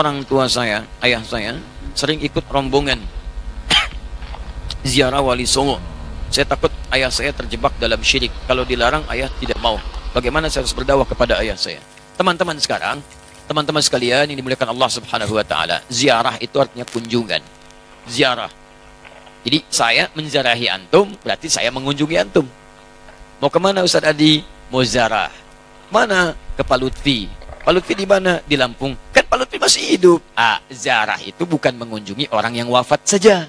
orang tua saya, ayah saya, sering ikut rombongan ziarah Walisongo. Saya takut ayah saya terjebak dalam syirik. Kalau dilarang, ayah tidak mau. Bagaimana saya harus berdakwah kepada ayah saya? Teman-teman sekarang, teman-teman sekalian yang dimuliakan Allah Subhanahu wa Ta'ala, ziarah itu artinya kunjungan. Ziarah. Jadi saya menziarahi antum, berarti saya mengunjungi antum. Mau kemana Ustaz Adi? Mau ziarah. Mana? Ke Pak Lutfi. Pak Lutfi di mana? Di Lampung. Kan Pak Lutfi masih hidup. Ah, ziarah itu bukan mengunjungi orang yang wafat saja.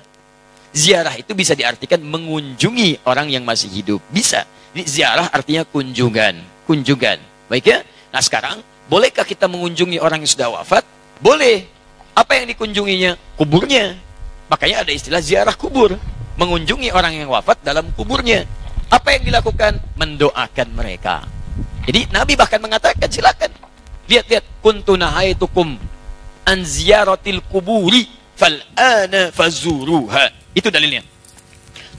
Ziarah itu bisa diartikan mengunjungi orang yang masih hidup. Bisa. Jadi ziarah artinya kunjungan. Kunjungan. Baik ya? Nah sekarang, bolehkah kita mengunjungi orang yang sudah wafat? Boleh. Apa yang dikunjunginya? Kuburnya. Makanya ada istilah ziarah kubur. Mengunjungi orang yang wafat dalam kuburnya. Apa yang dilakukan? Mendoakan mereka. Jadi Nabi bahkan mengatakan, silakan. Lihat-lihat. Kuntunahaitukum an ziaratil kuburi fal'ana fazuruha. Itu dalilnya.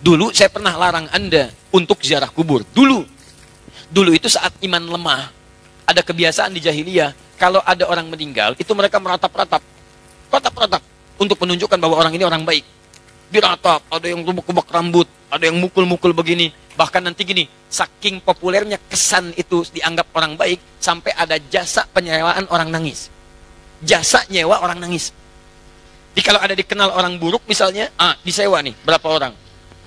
Dulu saya pernah larang Anda untuk ziarah kubur. Dulu itu saat iman lemah. Ada kebiasaan di jahiliyah, kalau ada orang meninggal, itu mereka meratap-ratap. Ratap-ratap untuk menunjukkan bahwa orang ini orang baik. Diratap, ada yang kubak-kubak rambut, ada yang mukul-mukul begini. Bahkan nanti gini, saking populernya kesan itu dianggap orang baik, sampai ada jasa penyewaan orang nangis. Jasa nyewa orang nangis. Jadi kalau ada dikenal orang buruk misalnya, disewa nih, berapa orang?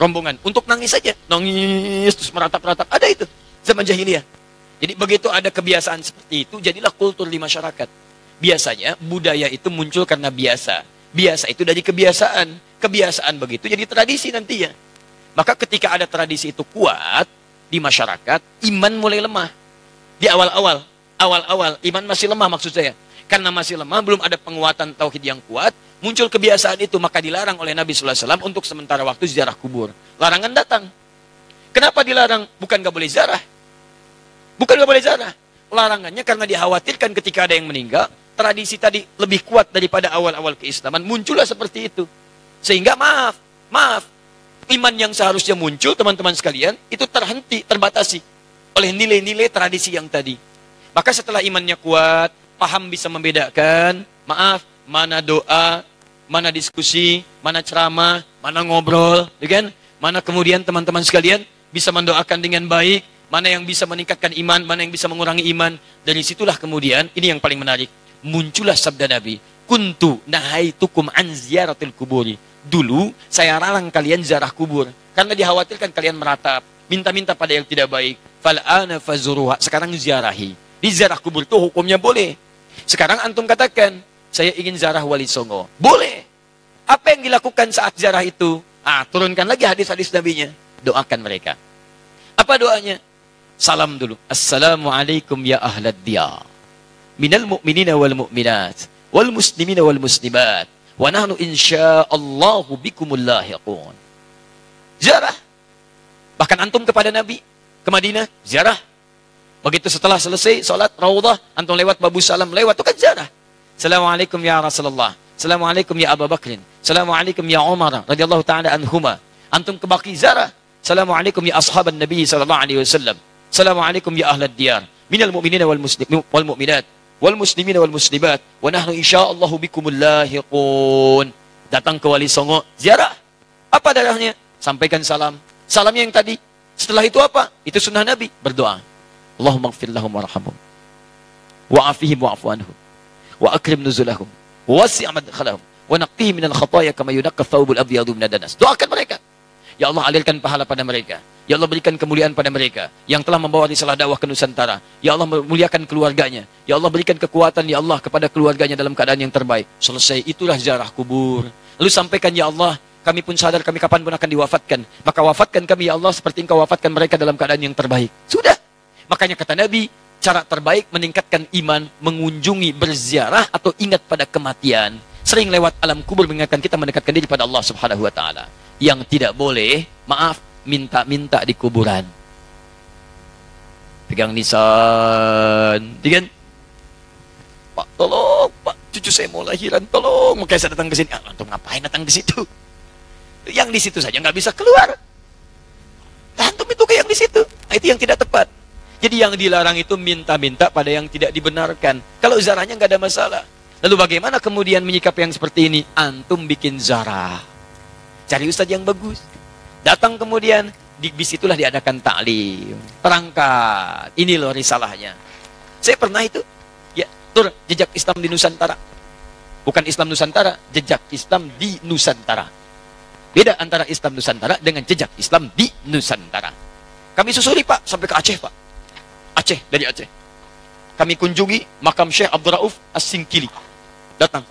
Rombongan. Untuk nangis saja. Nangis, terus meratap-ratap. Ada itu. Zaman jahiliyah. Jadi begitu ada kebiasaan seperti itu, jadilah kultur di masyarakat. Biasanya budaya itu muncul karena biasa. Biasa itu dari kebiasaan. Kebiasaan begitu jadi tradisi nantinya. Maka ketika ada tradisi itu kuat di masyarakat, iman mulai lemah. Di awal-awal. Awal-awal. Iman masih lemah maksud saya. Karena masih lemah, belum ada penguatan tauhid yang kuat, muncul kebiasaan itu, maka dilarang oleh Nabi Sallallahu Alaihi Wasallam untuk sementara waktu ziarah kubur. Larangan datang. Kenapa dilarang? Bukan nggak boleh ziarah. Bukan nggak boleh ziarah. Larangannya karena dikhawatirkan ketika ada yang meninggal, tradisi tadi lebih kuat daripada awal-awal keislaman, muncullah seperti itu. Sehingga maaf, iman yang seharusnya muncul, teman-teman sekalian, itu terhenti, terbatasi oleh nilai-nilai tradisi yang tadi. Maka setelah imannya kuat, paham bisa membedakan, maaf, mana doa, mana diskusi, mana ceramah, mana ngobrol, ya kan? Mana kemudian teman-teman sekalian bisa mendoakan dengan baik, mana yang bisa meningkatkan iman, mana yang bisa mengurangi iman. Dari situlah kemudian, ini yang paling menarik, muncullah sabda Nabi, kuntu nahaitukum an ziyaratil kuburi. Dulu saya larang kalian ziarah kubur, karena dikhawatirkan kalian meratap, minta-minta pada yang tidak baik. Fal'ana fazuruha. Sekarang ziarahi. Di ziarah kubur itu hukumnya boleh. Sekarang antum katakan, saya ingin ziarah Walisongo. Boleh. Apa yang dilakukan saat ziarah itu? Turunkan lagi hadis-hadis Nabi-nya. Doakan mereka. Apa doanya? Salam dulu. Assalamualaikum ya ahlad diyar. Minal mu'minina wal mu'minat. Wal muslimina wal muslimat. Wa nahnu insya'allahu bikumul lahiqun. Ziarah. Bahkan antum kepada Nabi. Ke Madinah, ziarah. Begitu setelah selesai sholat, raudhah, antum lewat babu salam, lewat, itu kan ziarah. Assalamualaikum ya Rasulullah. Assalamualaikum ya Abu Bakrin. Assalamualaikum ya Umar radhiyallahu ta'ala anhuma. Antum ke baki ziarah. Assalamualaikum ya ashaban Nabi sallallahu alaihi wasallam. Assalamualaikum ya ahlad diyar. Minal mu'minina wal muslimin wal mu'minat wal muslimina wal muslimat wa nahnu insyaallah bikumul lahiqun. Datang ke Walisongo ziarah. Apa darahnya? Sampaikan salam. Salamnya yang tadi. Setelah itu apa? Itu sunnah Nabi, berdoa. Allahumma ighfir lahum warhamhum wa'afihim wa'fu anhum wa'akrim nuzulahum wasi' madkhalahum wa naqqihim minal khataaya kama yunqqa thawbul abyadu minad danas. Doakan mereka. Ya Allah, alirkan pahala pada mereka. Ya Allah, berikan kemuliaan pada mereka yang telah membawa risalah dakwah ke Nusantara. Ya Allah, muliakan keluarganya. Ya Allah, berikan kekuatan, ya Allah, kepada keluarganya dalam keadaan yang terbaik. Selesai, itulah ziarah kubur. Lalu sampaikan, ya Allah, kami pun sadar kami kapanpun akan diwafatkan, maka wafatkan kami ya Allah seperti Engkau wafatkan mereka dalam keadaan yang terbaik. Sudah. Makanya kata Nabi, cara terbaik meningkatkan iman, mengunjungi, berziarah, atau ingat pada kematian. Sering lewat alam kubur mengingatkan kita mendekatkan diri pada Allah Subhanahu wa Ta'ala. Yang tidak boleh, maaf, minta-minta di kuburan. Pegang nisan. Kan? Pak, tolong, Pak, cucu saya mau lahiran, tolong. Makanya saya datang ke sini. Antum ngapain datang ke situ? Yang di situ saja nggak bisa keluar. Antum itu kayak yang di situ. Itu yang tidak tepat. Jadi yang dilarang itu minta-minta pada yang tidak dibenarkan. Kalau ziarahnya nggak ada masalah. Lalu bagaimana kemudian menyikapi yang seperti ini? Antum bikin ziarah, cari ustadz yang bagus, datang kemudian disitulah diadakan taklim, terangkat, ini loh risalahnya. Saya pernah itu, ya, tur jejak Islam di Nusantara, bukan Islam Nusantara, jejak Islam di Nusantara. Beda antara Islam Nusantara dengan jejak Islam di Nusantara. Kami susuri Pak, sampai ke Aceh Pak, Aceh, dari Aceh. Kami kunjungi makam Syekh Abdurra'uf As-Sinkili. Datang.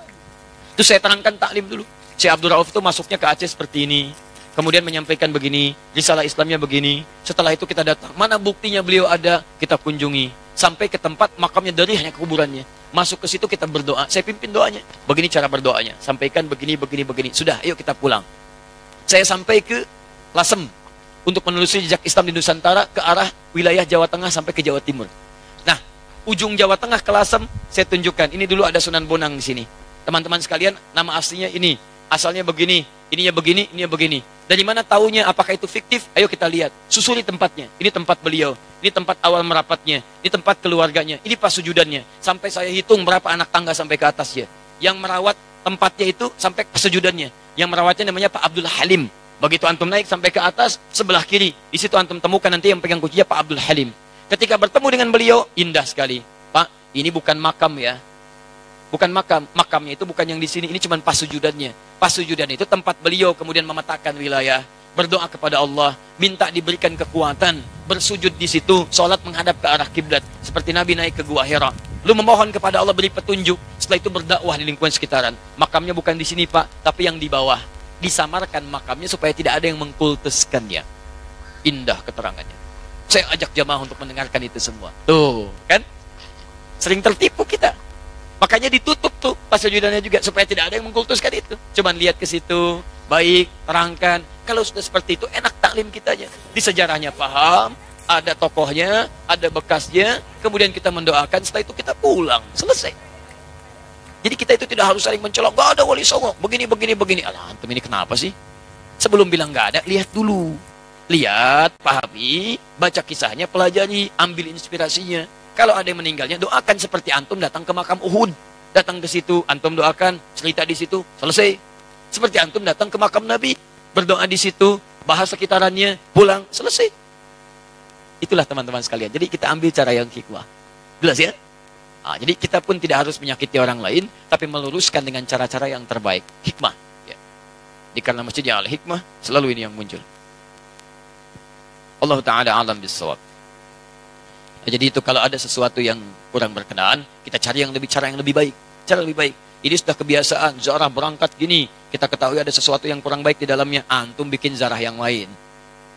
Terus saya terangkan taklim dulu. Syekh Abdurra'uf itu masuknya ke Aceh seperti ini. Kemudian menyampaikan begini, risalah Islamnya begini. Setelah itu kita datang. Mana buktinya beliau ada? Kita kunjungi. Sampai ke tempat makamnya dari hanya kuburannya. Masuk ke situ kita berdoa. Saya pimpin doanya. Begini cara berdoanya. Sampaikan begini, begini, begini. Sudah, ayo kita pulang. Saya sampai ke Lasem. Untuk menelusuri jejak Islam di Nusantara ke arah wilayah Jawa Tengah sampai ke Jawa Timur. Nah, ujung Jawa Tengah ke Lasem, saya tunjukkan. Ini dulu ada Sunan Bonang di sini. Teman-teman sekalian, nama aslinya ini. Asalnya begini, ininya begini, ininya begini. Dari mana taunya, apakah itu fiktif? Ayo kita lihat. Susuri tempatnya. Ini tempat beliau. Ini tempat awal merapatnya. Ini tempat keluarganya. Ini pas sujudannya. Sampai saya hitung berapa anak tangga sampai ke atasnya. Yang merawat tempatnya itu sampai pas sujudannya. Yang merawatnya namanya Pak Abdul Halim. Begitu antum naik sampai ke atas, sebelah kiri. Di situ antum temukan nanti yang pegang kuncinya Pak Abdul Halim. Ketika bertemu dengan beliau, indah sekali. Pak, ini bukan makam ya. Bukan makam. Makamnya itu bukan yang di sini. Ini cuma pas sujudannya. Pas sujudan itu tempat beliau kemudian memetakan wilayah. Berdoa kepada Allah. Minta diberikan kekuatan. Bersujud di situ. Sholat menghadap ke arah kiblat. Seperti Nabi naik ke Gua Hira. Lu memohon kepada Allah beri petunjuk. Setelah itu berdakwah di lingkungan sekitaran. Makamnya bukan di sini Pak. Tapi yang di bawah. Disamarkan makamnya supaya tidak ada yang mengkultuskannya. Indah keterangannya. Saya ajak jamaah untuk mendengarkan itu semua. Tuh, kan? Sering tertipu kita. Makanya ditutup tuh pas sujudannya juga supaya tidak ada yang mengkultuskan itu. Cuman lihat ke situ, baik, terangkan. Kalau sudah seperti itu enak taklim kitanya. Di sejarahnya paham, ada tokohnya, ada bekasnya, kemudian kita mendoakan, setelah itu kita pulang, selesai. Jadi kita itu tidak harus saling mencolok, enggak ada Walisongo, begini begini begini. Alah, antum ini kenapa sih? Sebelum bilang enggak ada, lihat dulu. Lihat, pahami, baca kisahnya, pelajari, ambil inspirasinya. Kalau ada yang meninggalnya, doakan seperti antum datang ke makam Uhud. Datang ke situ, antum doakan, cerita di situ, selesai. Seperti antum datang ke makam Nabi, berdoa di situ, bahas sekitarannya, pulang, selesai. Itulah teman-teman sekalian. Jadi kita ambil cara yang hikmah. Jelas ya? Nah, jadi kita pun tidak harus menyakiti orang lain, tapi meluruskan dengan cara-cara yang terbaik. Hikmah. Ya. Di karena masjidnya al-hikmah, selalu ini yang muncul. Allah Ta'ala alam bisawab. Jadi itu kalau ada sesuatu yang kurang berkenaan, kita cari yang lebih, cara yang lebih baik. Cara lebih baik. Ini sudah kebiasaan, ziarah berangkat gini. Kita ketahui ada sesuatu yang kurang baik di dalamnya. Antum bikin ziarah yang lain.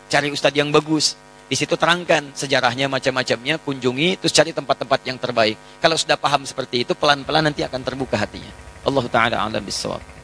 Cari ustadz yang bagus. Di situ terangkan sejarahnya macam-macamnya, kunjungi, terus cari tempat-tempat yang terbaik. Kalau sudah paham seperti itu, pelan-pelan nanti akan terbuka hatinya. Allah Ta'ala alam bisawab.